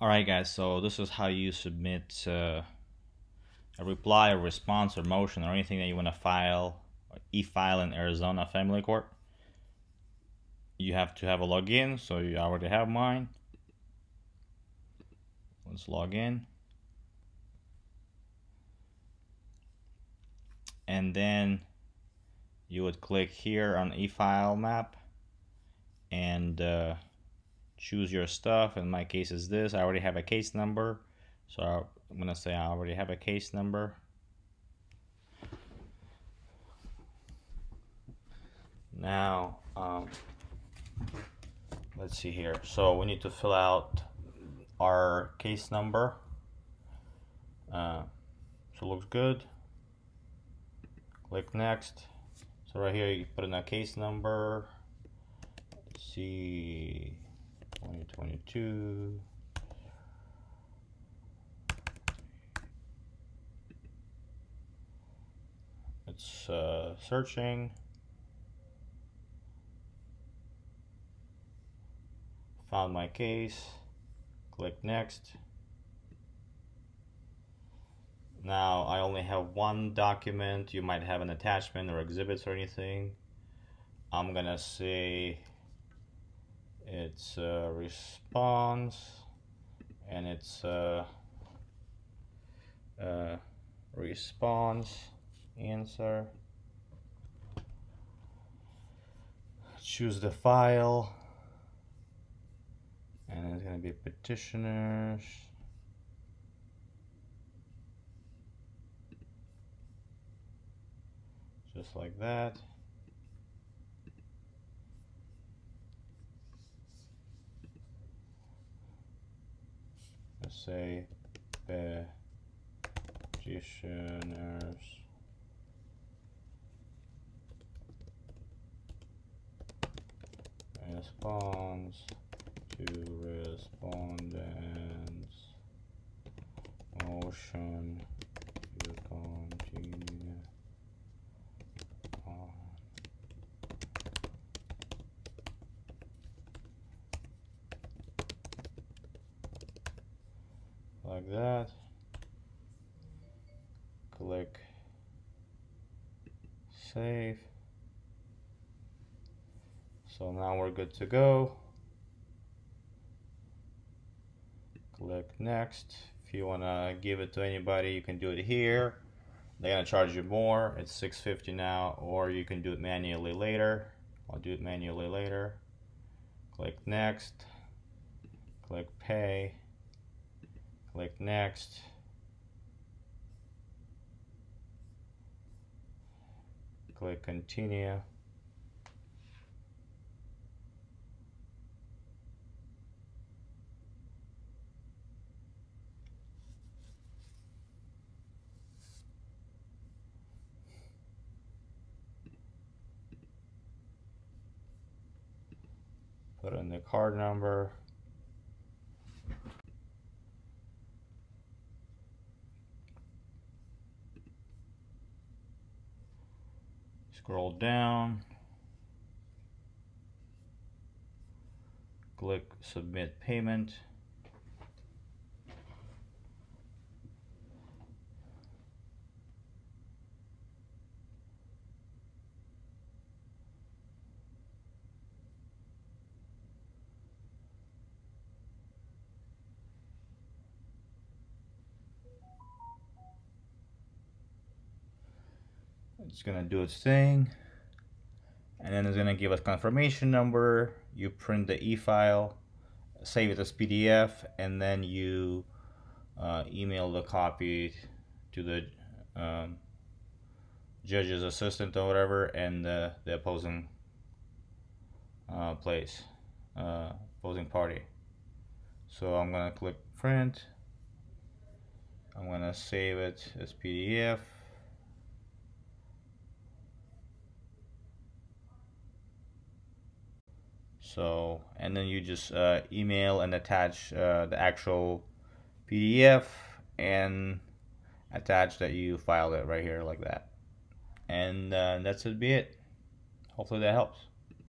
Alright guys, so this is how you submit a reply or response or motion or anything that you want to file or e-file in Arizona Family Court. You have to have a login, so you already have mine. Let's log in. And then you would click here on e-file map and choose your stuff. In my case is this. I already have a case number, so I'm going to say I already have a case number. Now let's see here. So we need to fill out our case number, so it looks good. Click next. So right here you put in a case number, let's see, 2022. It's searching, found my case, click next. Now I only have one document. You might have an attachment or exhibits or anything. I'm gonna say it's a response, and it's a response answer. Choose the file, and it's gonna be petitioners. Just like that. Let's say petitioners response to respondents motion to continue. Like that, click save. So now we're good to go. Click next. If you wanna give it to anybody, you can do it here. They're gonna charge you more. It's $6.50 now, or you can do it manually later. I'll do it manually later. Click next. Click pay. Click next. Click continue. Put in the card number. Scroll down, click submit payment. It's gonna do its thing, and then it's gonna give us confirmation number. You print the e-file, save it as PDF, and then you email the copy to the judge's assistant or whatever, and the opposing opposing party. So I'm gonna click print. I'm gonna save it as PDF. So, and then you just email and attach the actual PDF and attach that you filed it right here like that. And that's it. Be it. Hopefully that helps.